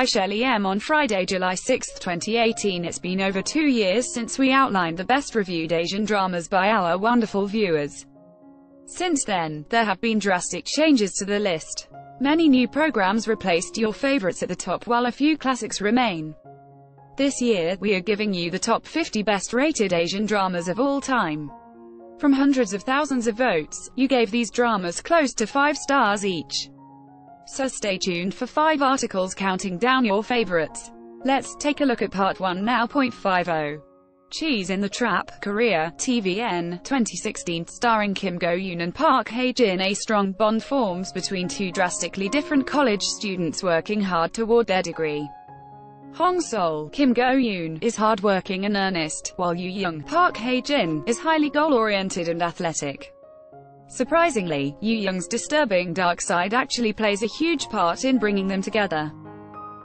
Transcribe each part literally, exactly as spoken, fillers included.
by Shelly M on Friday, July sixth, twenty eighteen. It's been over two years since we outlined the best-reviewed Asian dramas by our wonderful viewers. Since then, there have been drastic changes to the list. Many new programs replaced your favorites at the top, while a few classics remain. This year, we are giving you the top fifty best-rated Asian dramas of all time. From hundreds of thousands of votes, you gave these dramas close to five stars each. So stay tuned for five articles counting down your favorites. Let's take a look at Part one now. Point fifty. Cheese in the Trap, Korea, T V N, twenty sixteen, starring Kim Go-eun and Park Hae-jin. A strong bond forms between two drastically different college students working hard toward their degree. Hong Sol, Kim Go-eun, is hardworking and earnest, while Yoo Young, Park Hae-jin, is highly goal-oriented and athletic. Surprisingly, Yoo Young's disturbing dark side actually plays a huge part in bringing them together.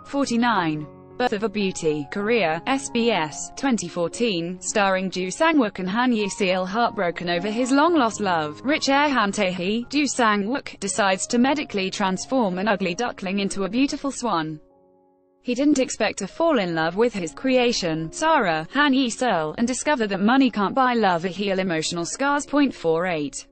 forty-nine. Birth of a Beauty, Korea, S B S, twenty fourteen, starring Joo Sang-wook and Han Ye-seul. Heartbroken over his long-lost love, rich heir Han Tae-hee, Joo Sang-wook decides to medically transform an ugly duckling into a beautiful swan. He didn't expect to fall in love with his creation, Sarah, Han Ye-seul, and discover that money can't buy love or heal emotional scars. Point forty-eight.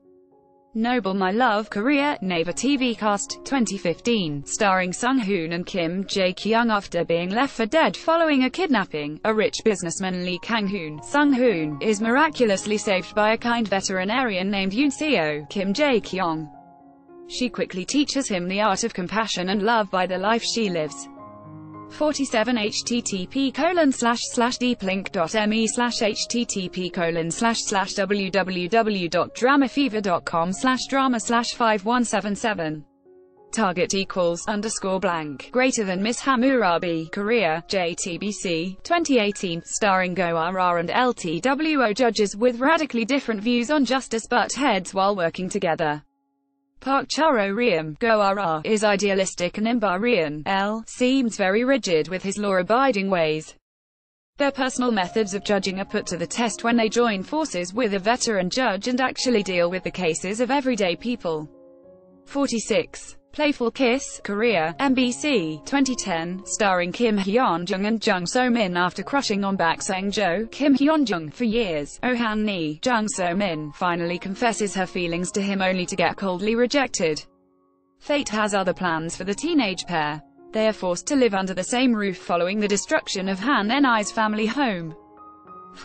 Noble My Love, Korea, Naver T V Cast, twenty fifteen, starring Sung Hoon and Kim Jae Kyung. After being left for dead following a kidnapping, a rich businessman, Lee Kang-hoon, Sung Hoon, is miraculously saved by a kind veterinarian named Yoon Si-yoon, Kim Jae Kyung. She quickly teaches him the art of compassion and love by the life she lives. forty-seven. H T T P colon slash slash deeplink dot me slash H T T P colon slash slash w w w dot dramafever dot com slash drama slash five one seven seven. Target equals underscore blank greater than Miss Hammurabi, Korea, J T B C, twenty eighteen, starring Go Ara and L T W O. Judges with radically different views on justice butt heads while working together. Park Charo-ryum, Go Ara, is idealistic and Imbar-ryun, L, seems very rigid with his law-abiding ways. Their personal methods of judging are put to the test when they join forces with a veteran judge and actually deal with the cases of everyday people. forty-six. Playful Kiss, Korea, M B C, twenty ten, starring Kim Hyun-jung and Jung So-min. After crushing on Bak Sang-jo, Kim Hyun-jung, for years, Oh Han-ni, Jung So-min, finally confesses her feelings to him only to get coldly rejected. Fate has other plans for the teenage pair. They are forced to live under the same roof following the destruction of Han En-ai's family home.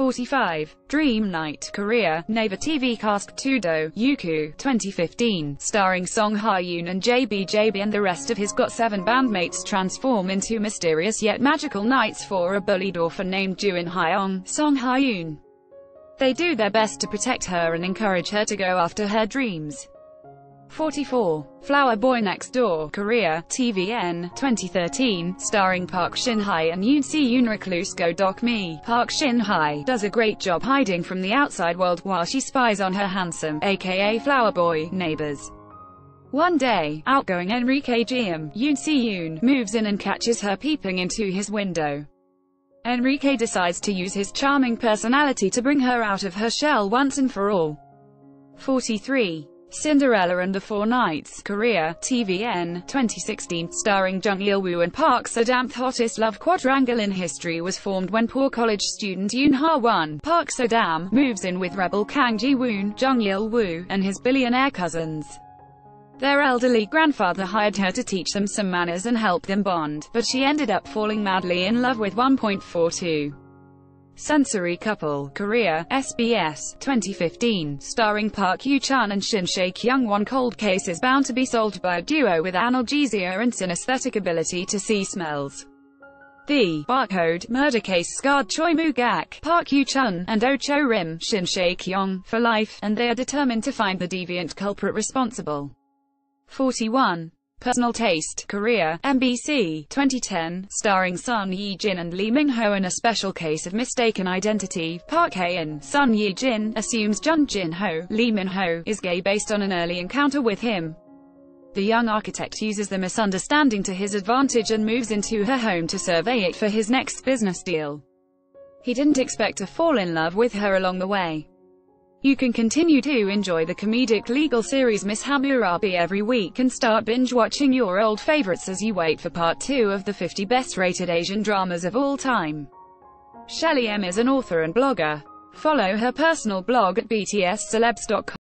forty-five. Dream Knight, Korea, Naver T V Cast, Tudo, Yuku, twenty fifteen, starring Song Ha-yoon and J B J B and the rest of his got seven bandmates transform into mysterious yet magical knights for a bullied orphan named Joo In-hyung, Song Ha-yoon. They do their best to protect her and encourage her to go after her dreams. forty-four. Flower Boy Next Door, Korea, T V N, twenty thirteen, starring Park Shin-hye and Yoon Si-yoon. Recluse Go Dok-mi, Park Shin-hye, does a great job hiding from the outside world while she spies on her handsome, aka Flower Boy, neighbors. One day, outgoing Enrique G M, Yoon Si-yoon, moves in and catches her peeping into his window. Enrique decides to use his charming personality to bring her out of her shell once and for all. forty-three. Cinderella and the Four Knights, Korea, T V N, twenty sixteen, starring Jung Il-woo and Park Se-dam. The hottest love quadrangle in history was formed when poor college student Yoon Ha-won, Park Se-dam, moves in with rebel Kang Ji-woon, Jung Il-woo, and his billionaire cousins. Their elderly grandfather hired her to teach them some manners and help them bond, but she ended up falling madly in love with one point forty-two. Sensory Couple, Korea, S B S, twenty fifteen, starring Park Yoo-chun and Shin Se-kyung. One cold case is bound to be solved by a duo with analgesia and synesthetic ability to see smells. The barcode murder case scarred Choi Moo-gak, Park Yoo-chun, and Oh Cho-rim, Shin Se-kyung, for life, and they are determined to find the deviant culprit responsible. forty-one. Personal Taste, Korea, M B C, twenty ten, starring Son Ye-jin and Lee Min-ho. In a special case of mistaken identity, Park Hae-in, Son Ye-jin, assumes Jung Jin-ho, Lee Min-ho, is gay based on an early encounter with him. The young architect uses the misunderstanding to his advantage and moves into her home to survey it for his next business deal. He didn't expect to fall in love with her along the way. You can continue to enjoy the comedic legal series Miss Hammurabi every week and start binge-watching your old favorites as you wait for part two of the fifty best-rated Asian dramas of all time. Shelly M is an author and blogger. Follow her personal blog at b t s celebs dot com.